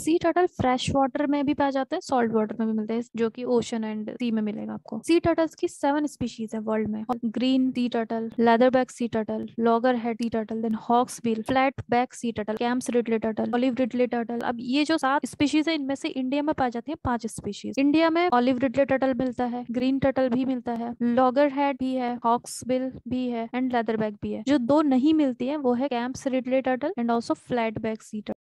Sea turtle fresh water में भी पाया जाता है, सॉल्ट वाटर में भी मिलता है, जो कि ओशन एंड सी में मिलेगा आपको। सी टर्टल्स की 7 स्पीशीज है वर्ल्ड में। Green sea turtle, leatherback sea turtle, loggerhead sea turtle, then hawksbill, flatback sea turtle, Kemp's ridley turtle, olive ridley turtle. अब ये जो 7 स्पीशीज है इनमें से इंडिया में पाई जाती है 5 स्पीशीज। इंडिया में ऑलिव रिडले टर्टल मिलता है, ग्रीन टर्टल भी मिलता है, लॉगरहेड भी है, हॉक्सबिल भी है एंड लेदरबैक भी है। जो 2 नहीं मिलती है वो है Kemp's ridley turtle and also flatback sea turtle.